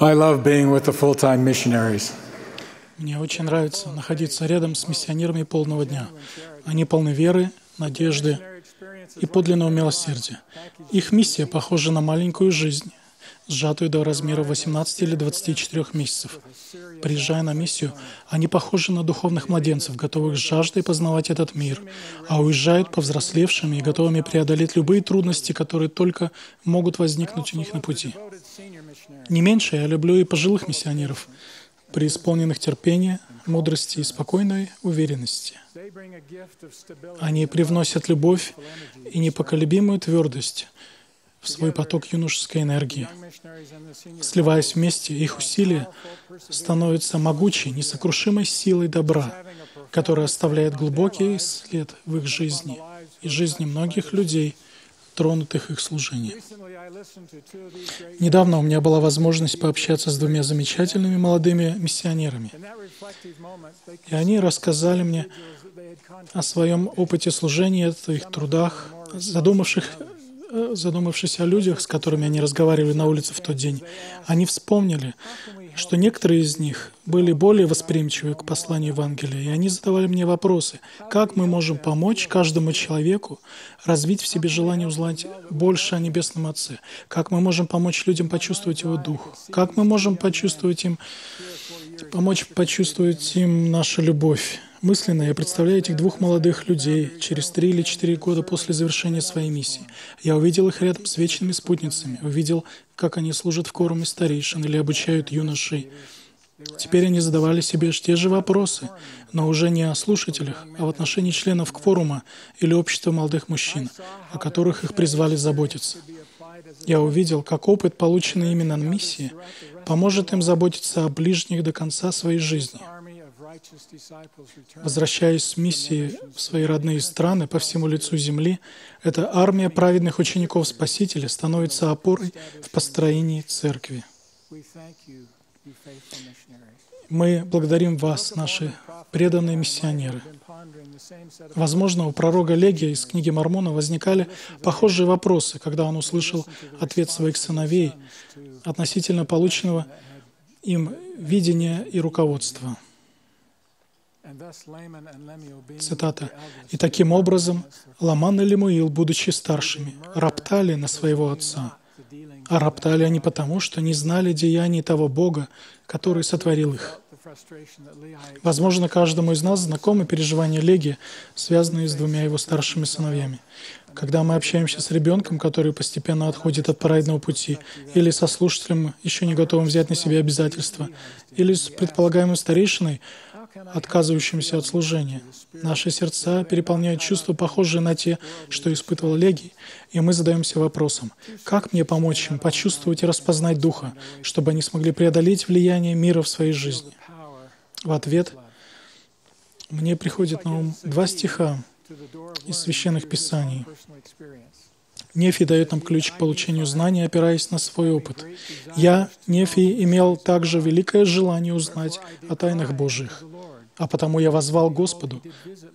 I love being with the full-time missionaries. Мне очень нравится находиться рядом с миссионерами полного дня. Они полны веры, надежды и подлинного милосердия. Их миссия похожа на маленькую жизнь, сжатую до размера 18 или 24 месяцев. Приезжая на миссию, они похожи на духовных младенцев, готовых с жаждой познавать этот мир, а уезжают повзрослевшими и готовыми преодолеть любые трудности, которые только могут возникнуть у них на пути. Не меньше я люблю и пожилых миссионеров, преисполненных терпения, мудрости и спокойной уверенности. Они привносят любовь и непоколебимую твердость в свой поток юношеской энергии. Сливаясь вместе, их усилия становятся могучей, несокрушимой силой добра, которая оставляет глубокий след в их жизни и жизни многих людей, тронутых их служением. Недавно у меня была возможность пообщаться с двумя замечательными молодыми миссионерами, и они рассказали мне о своем опыте служения, о их трудах, задумавшись о людях, с которыми они разговаривали на улице в тот день. Они вспомнили, что некоторые из них были более восприимчивы к посланию Евангелия, и они задавали мне вопросы, как мы можем помочь каждому человеку развить в себе желание узнать больше о Небесном Отце, как мы можем помочь людям почувствовать Его Дух, как мы можем помочь почувствовать им нашу любовь. Мысленно я представляю этих двух молодых людей через 3 или 4 года после завершения своей миссии. Я увидел их рядом с вечными спутницами, увидел, как они служат в коруме старейшин или обучают юношей. Теперь они задавали себе те же вопросы, но уже не о слушателях, а в отношении членов кворума или общества молодых мужчин, о которых их призвали заботиться. Я увидел, как опыт, полученный именно на миссии, поможет им заботиться о ближних до конца своей жизни. Возвращаясь с миссии в свои родные страны по всему лицу земли, эта армия праведных учеников Спасителя становится опорой в построении церкви. Мы благодарим вас, наши преданные миссионеры. Возможно, у пророка Легия из книги Мармона возникали похожие вопросы, когда он услышал ответ своих сыновей относительно полученного им видения и руководства. Цитата. «И таким образом Ламан и Лемуил, будучи старшими, роптали на своего отца, а роптали они потому, что не знали деяний того Бога, который сотворил их». Возможно, каждому из нас знакомы переживания Легия, связанные с двумя его старшими сыновьями. Когда мы общаемся с ребенком, который постепенно отходит от праведного пути, или со слушателем, еще не готовым взять на себя обязательства, или с предполагаемым старейшиной, отказывающимся от служения. Наши сердца переполняют чувства, похожие на те, что испытывал Легий, и мы задаемся вопросом, как мне помочь им почувствовать и распознать Духа, чтобы они смогли преодолеть влияние мира в своей жизни? В ответ мне приходит на ум 2 стиха из Священных Писаний. Нефий дает нам ключ к получению знаний, опираясь на свой опыт. «Я, Нефий, имел также великое желание узнать о тайнах Божьих, а потому я воззвал Господу,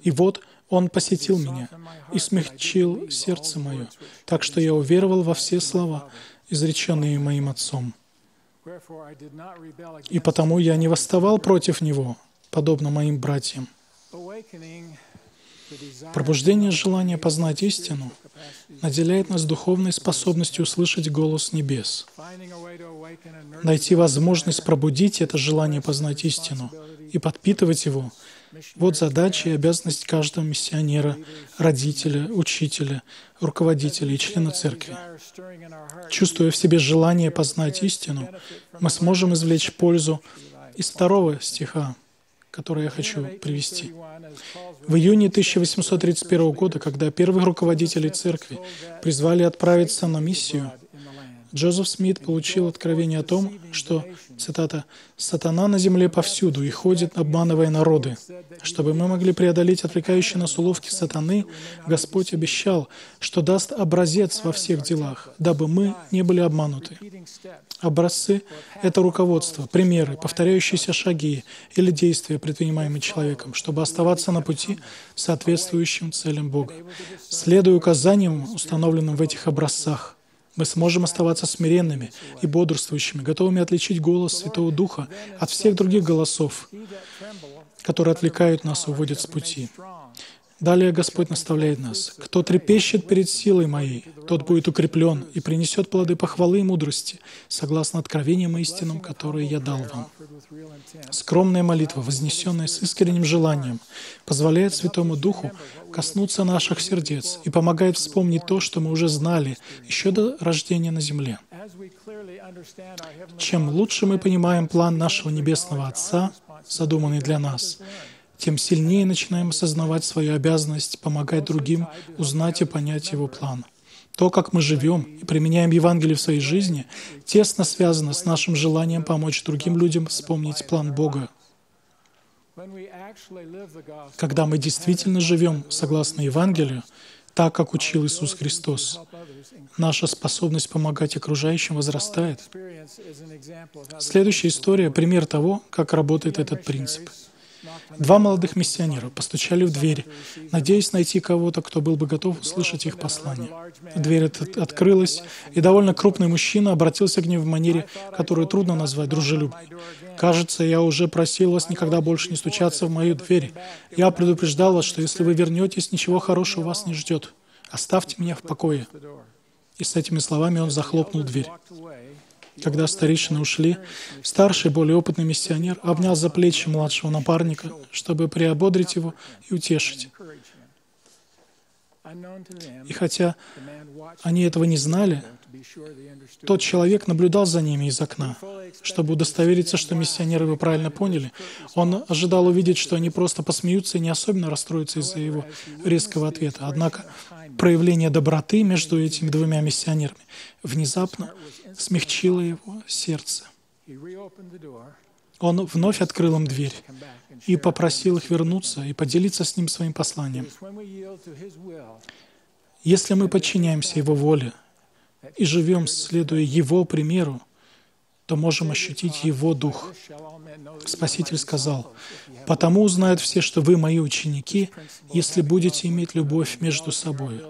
и вот Он посетил меня и смягчил сердце мое, так что я уверовал во все слова, изреченные моим отцом. И потому я не восставал против Него, подобно моим братьям». Пробуждение желания познать истину наделяет нас духовной способностью услышать голос небес. Найти возможность пробудить это желание познать истину и подпитывать его — вот задача и обязанность каждого миссионера, родителя, учителя, руководителя и члена церкви. Чувствуя в себе желание познать истину, мы сможем извлечь пользу из 2 стиха, которые я хочу привести. В июне 1831 года, когда первых руководителей церкви призвали отправиться на миссию, Джозеф Смит получил откровение о том, что, цитата, «Сатана на земле повсюду и ходит, обманывая народы. Чтобы мы могли преодолеть отвлекающие нас уловки сатаны, Господь обещал, что даст образец во всех делах, дабы мы не были обмануты». Образцы — это руководство, примеры, повторяющиеся шаги или действия, предпринимаемые человеком, чтобы оставаться на пути, соответствующим целям Бога. Следуя указаниям, установленным в этих образцах, мы сможем оставаться смиренными и бодрствующими, готовыми отличить голос Святого Духа от всех других голосов, которые отвлекают нас и уводят с пути. Далее Господь наставляет нас. «Кто трепещет перед силой моей, тот будет укреплен и принесет плоды похвалы и мудрости, согласно откровениям и истинам, которые я дал вам». Скромная молитва, вознесенная с искренним желанием, позволяет Святому Духу коснуться наших сердец и помогает вспомнить то, что мы уже знали еще до рождения на земле. Чем лучше мы понимаем план нашего Небесного Отца, задуманный для нас, тем сильнее начинаем осознавать свою обязанность помогать другим узнать и понять его план. То, как мы живем и применяем Евангелие в своей жизни, тесно связано с нашим желанием помочь другим людям вспомнить план Бога. Когда мы действительно живем согласно Евангелию, так, как учил Иисус Христос, наша способность помогать окружающим возрастает. Следующая история — пример того, как работает этот принцип. Два молодых миссионера постучали в дверь, надеясь найти кого-то, кто был бы готов услышать их послание. Дверь открылась, и довольно крупный мужчина обратился к ним в манере, которую трудно назвать дружелюбной. «Кажется, я уже просил вас никогда больше не стучаться в мою дверь. Я предупреждал вас, что если вы вернетесь, ничего хорошего вас не ждет. Оставьте меня в покое». И с этими словами он захлопнул дверь. Когда старейшины ушли, старший, более опытный миссионер обнял за плечи младшего напарника, чтобы приободрить его и утешить. И хотя они этого не знали, тот человек наблюдал за ними из окна. Чтобы удостовериться, что миссионеры его правильно поняли, он ожидал увидеть, что они просто посмеются и не особенно расстроятся из-за его резкого ответа. Однако проявление доброты между этими двумя миссионерами внезапно смягчило его сердце. Он вновь открыл им дверь и попросил их вернуться и поделиться с ним своим посланием. Если мы подчиняемся его воле и живем, следуя его примеру, то можем ощутить его дух. Спаситель сказал: «Потому узнают все, что вы мои ученики, если будете иметь любовь между собой».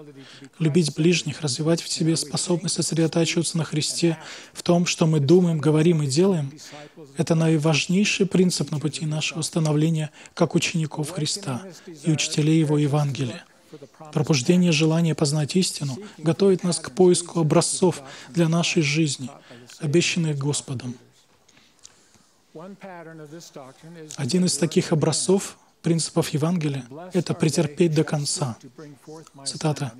Любить ближних, развивать в себе способность сосредотачиваться на Христе, в том, что мы думаем, говорим и делаем, это наиважнейший принцип на пути нашего становления как учеников Христа и учителей его Евангелия. Пробуждение желания познать истину готовит нас к поиску образцов для нашей жизни, обещанных Господом. Один из таких образцов, принципов Евангелия, — это «претерпеть до конца». Цитата.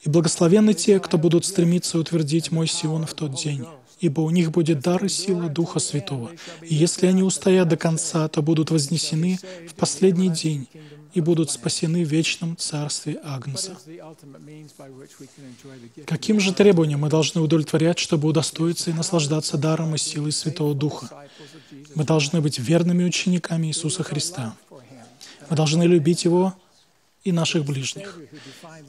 «И благословенны те, кто будут стремиться утвердить мой Сион в тот день, ибо у них будет дар и сила Духа Святого. И если они устоят до конца, то будут вознесены в последний день и будут спасены в вечном царстве Агнца». Каким же требованиям мы должны удовлетворять, чтобы удостоиться и наслаждаться даром и силой Святого Духа? Мы должны быть верными учениками Иисуса Христа. Мы должны любить Его и наших ближних.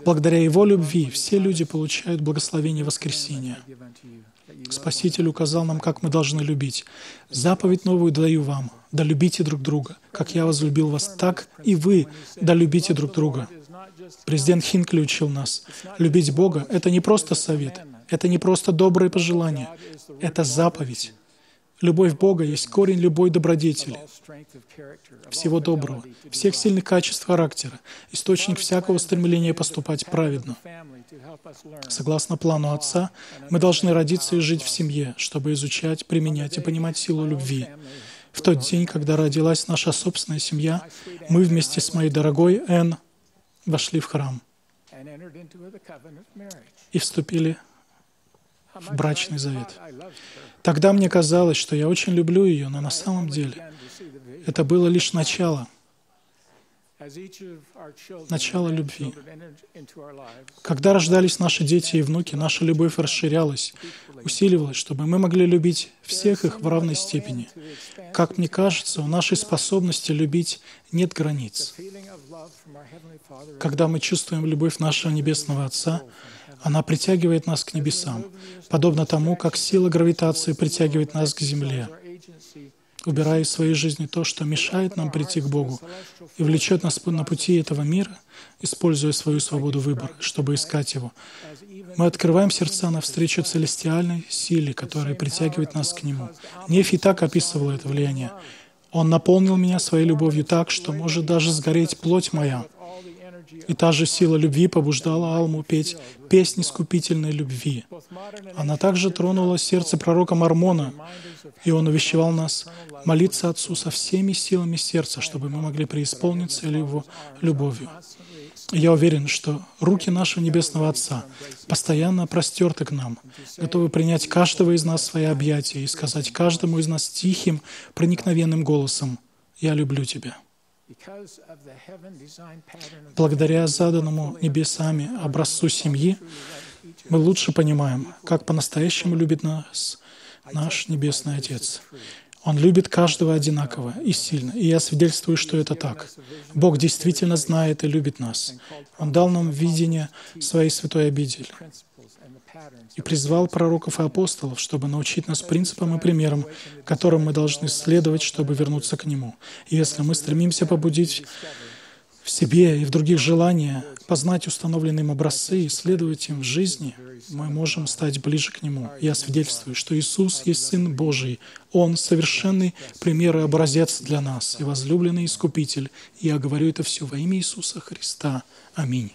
Благодаря Его любви все люди получают благословение воскресения. Спаситель указал нам, как мы должны любить. «Заповедь новую даю вам, да любите друг друга. Как я возлюбил вас, так и вы, да любите друг друга». Президент Хинкли учил нас: любить Бога — это не просто совет, это не просто добрые пожелания, это заповедь. Любовь Бога есть корень любой добродетели, всего доброго, всех сильных качеств характера, источник всякого стремления поступать праведно. Согласно плану Отца, мы должны родиться и жить в семье, чтобы изучать, применять и понимать силу любви. В тот день, когда родилась наша собственная семья, мы вместе с моей дорогой Эн вошли в храм и вступили в брачный завет. Тогда мне казалось, что я очень люблю ее, но на самом деле это было лишь начало любви. Когда рождались наши дети и внуки, наша любовь расширялась, усиливалась, чтобы мы могли любить всех их в равной степени. Как мне кажется, у нашей способности любить нет границ. Когда мы чувствуем любовь нашего Небесного Отца, она притягивает нас к небесам, подобно тому, как сила гравитации притягивает нас к земле. убирая из своей жизни то, что мешает нам прийти к Богу и влечет нас на пути этого мира, используя свою свободу выбора, чтобы искать Его. Мы открываем сердца навстречу целестиальной силе, которая притягивает нас к Нему. Нефий так описывал это влияние. «Он наполнил меня своей любовью так, что может даже сгореть плоть моя». И та же сила любви побуждала Алму петь песни искупительной любви. Она также тронула сердце пророка Мармона, и он увещевал нас молиться Отцу со всеми силами сердца, чтобы мы могли преисполниться Его любовью. Я уверен, что руки нашего Небесного Отца постоянно простерты к нам, готовы принять каждого из нас в свои объятия и сказать каждому из нас тихим, проникновенным голосом «Я люблю тебя». Благодаря заданному небесами образцу семьи, мы лучше понимаем, как по-настоящему любит нас наш Небесный Отец. Он любит каждого одинаково и сильно, и я свидетельствую, что это так. Бог действительно знает и любит нас. Он дал нам видение своей святой обители и призвал пророков и апостолов, чтобы научить нас принципам и примерам, которым мы должны следовать, чтобы вернуться к Нему. И если мы стремимся побудить в себе и в других желания познать установленные им образцы и следовать им в жизни, мы можем стать ближе к Нему. Я свидетельствую, что Иисус есть Сын Божий. Он совершенный пример и образец для нас, и возлюбленный Искупитель. И я говорю это все во имя Иисуса Христа. Аминь.